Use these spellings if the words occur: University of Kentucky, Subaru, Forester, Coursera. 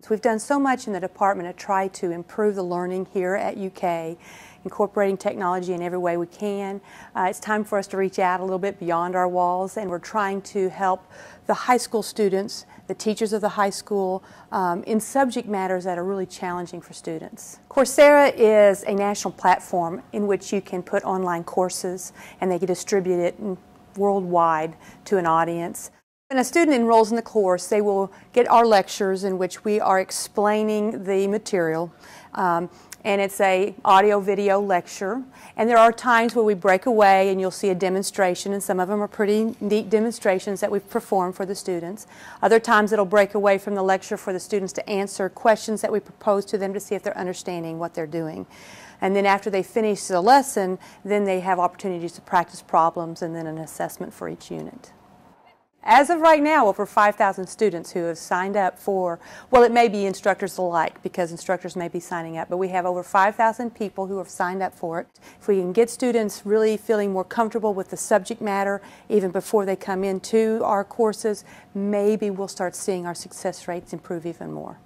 So we've done so much in the department to try to improve the learning here at UK, incorporating technology in every way we can. It's time for us to reach out a little bit beyond our walls, and we're trying to help the high school students, the teachers of the high school, in subject matters that are really challenging for students. Coursera is a national platform in which you can put online courses, and they can distribute it worldwide to an audience. When a student enrolls in the course, they will get our lectures in which we are explaining the material, and it's an audio-video lecture. And there are times where we break away and you'll see a demonstration, and some of them are pretty neat demonstrations that we've performed for the students. Other times it'll break away from the lecture for the students to answer questions that we propose to them to see if they're understanding what they're doing. And then after they finish the lesson, then they have opportunities to practice problems and then an assessment for each unit. As of right now, over 5,000 students who have signed up for, well, it may be instructors alike because instructors may be signing up, but we have over 5,000 people who have signed up for it. If we can get students really feeling more comfortable with the subject matter even before they come into our courses, maybe we'll start seeing our success rates improve even more.